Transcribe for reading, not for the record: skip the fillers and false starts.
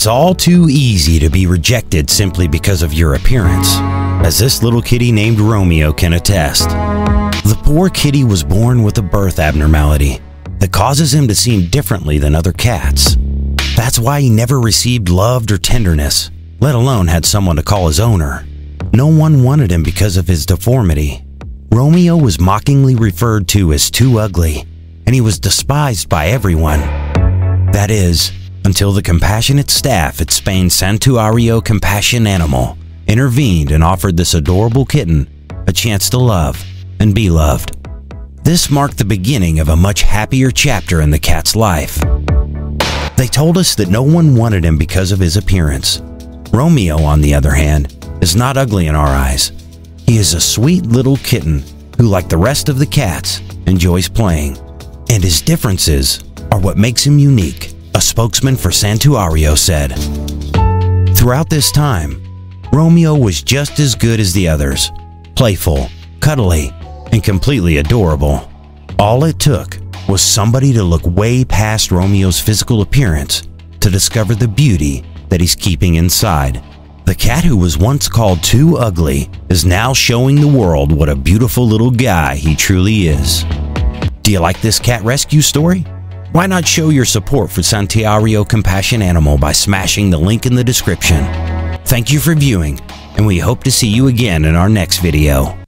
It's all too easy to be rejected simply because of your appearance, as this little kitty named Romeo can attest. The poor kitty was born with a birth abnormality that causes him to seem differently than other cats. That's why he never received love or tenderness, let alone had someone to call his owner. No one wanted him because of his deformity. Romeo was mockingly referred to as too ugly, and he was despised by everyone. That is, until the compassionate staff at Spain's Santuario Compasión Animal intervened and offered this adorable kitten a chance to love and be loved. This marked the beginning of a much happier chapter in the cat's life. They told us that no one wanted him because of his appearance. Romeo, on the other hand, is not ugly in our eyes. He is a sweet little kitten who, like the rest of the cats, enjoys playing. And his differences are what makes him unique. A spokesman for Santuario said. Throughout this time, Romeo was just as good as the others, playful, cuddly, and completely adorable. All it took was somebody to look way past Romeo's physical appearance to discover the beauty that he's keeping inside. The cat who was once called too ugly is now showing the world what a beautiful little guy he truly is. Do you like this cat rescue story? Why not show your support for Santuario Compasión Animal by smashing the link in the description? Thank you for viewing, and we hope to see you again in our next video.